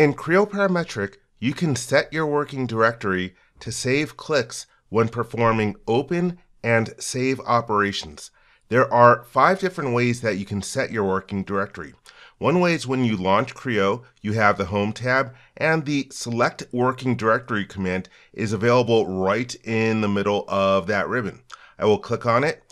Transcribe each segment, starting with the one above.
In Creo Parametric, you can set your working directory to save clicks when performing open and save operations. There are 5 different ways that you can set your working directory. One way is when you launch Creo, you have the Home tab, and the Select Working Directory command is available right in the middle of that ribbon. I will click on it,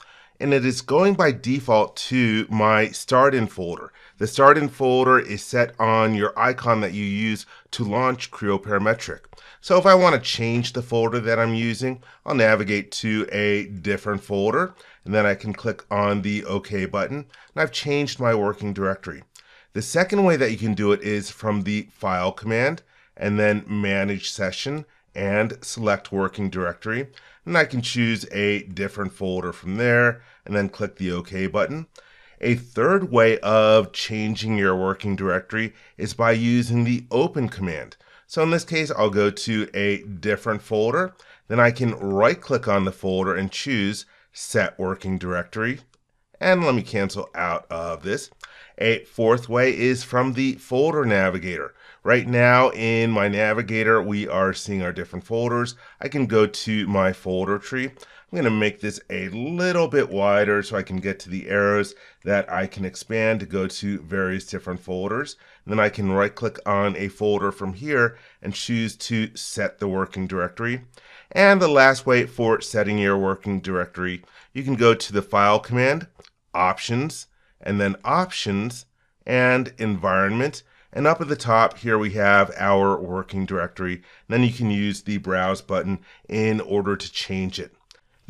and it is going by default to my Start-In folder. The Start-In folder is set on your icon that you use to launch Creo Parametric. So if I want to change the folder that I'm using, I'll navigate to a different folder, and then I can click on the OK button, and I've changed my working directory. The second way that you can do it is from the File command, and then Manage Session, and Select Working Directory. And I can choose a different folder from there, and then click the OK button. A third way of changing your working directory is by using the Open command. So in this case, I'll go to a different folder. Then I can right-click on the folder and choose Set Working Directory. And let me cancel out of this. A fourth way is from the folder navigator. Right now in my navigator, we are seeing our different folders. I can go to my folder tree. I'm going to make this a little bit wider so I can get to the arrows that I can expand to go to various different folders. And then I can right-click on a folder from here and choose to set the working directory. And the last way for setting your working directory, you can go to the File command, Options, and then Options and Environment. And up at the top here we have our working directory. Then you can use the Browse button in order to change it.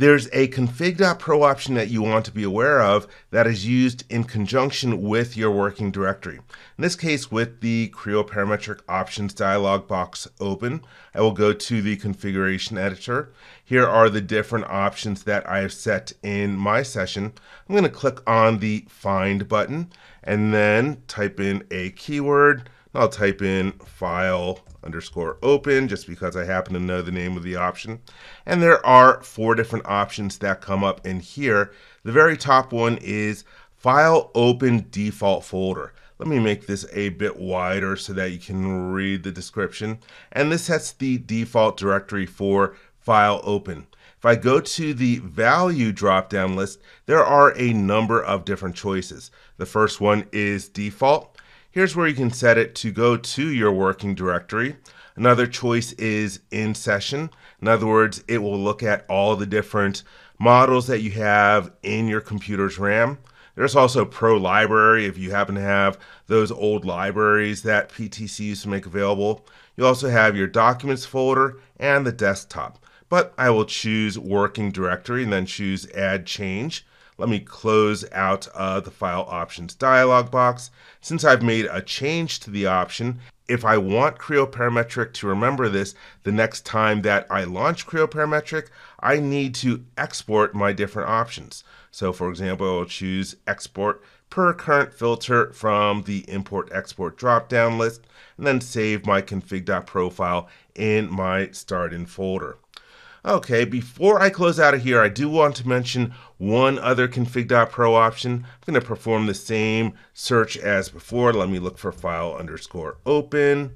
There's a config.pro option that you want to be aware of that is used in conjunction with your working directory. In this case, with the Creo Parametric Options dialog box open, I will go to the configuration editor. Here are the different options that I have set in my session. I'm going to click on the Find button and then type in a keyword. I'll type in file_open just because I happen to know the name of the option. And there are 4 different options that come up in here. The very top one is File Open Default Folder. Let me make this a bit wider so that you can read the description. And this sets the default directory for File Open. If I go to the Value drop-down list, there are a number of different choices. The first one is Default. Here's where you can set it to go to your working directory. Another choice is In Session. In other words, it will look at all the different models that you have in your computer's RAM. There's also Pro Library if you happen to have those old libraries that PTC used to make available. You also have your Documents folder and the desktop. But I will choose Working Directory and then choose Add Change. Let me close out the File Options dialog box. Since I've made a change to the option, if I want Creo Parametric to remember this the next time that I launch Creo Parametric, I need to export my different options. So for example, I will choose Export Per Current Filter from the Import-Export drop-down list, and then save my config.pro file in my Start-In folder. Okay, before I close out of here, I do want to mention one other config.pro option. I'm going to perform the same search as before. Let me look for file_open.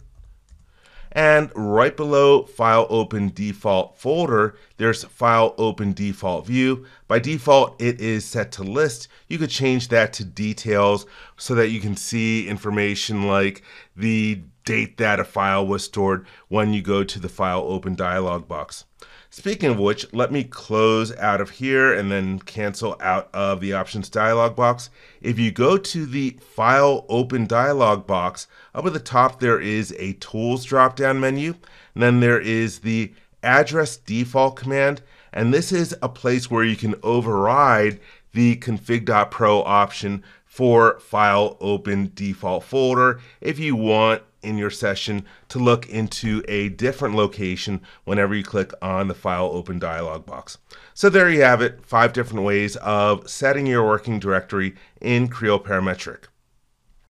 And right below File Open Default Folder, there's File Open Default View. By default, it is set to List. You could change that to Details so that you can see information like the date that a file was stored when you go to the File Open dialog box. Speaking of which, let me close out of here and then cancel out of the Options dialog box. If you go to the File Open dialog box, up at the top there is a Tools drop-down menu, and then there is the Address Default command, and this is a place where you can override the config.pro option for File Open Default Folder if you want in your session to look into a different location whenever you click on the File Open dialog box. So there you have it, 5 different ways of setting your working directory in Creo Parametric.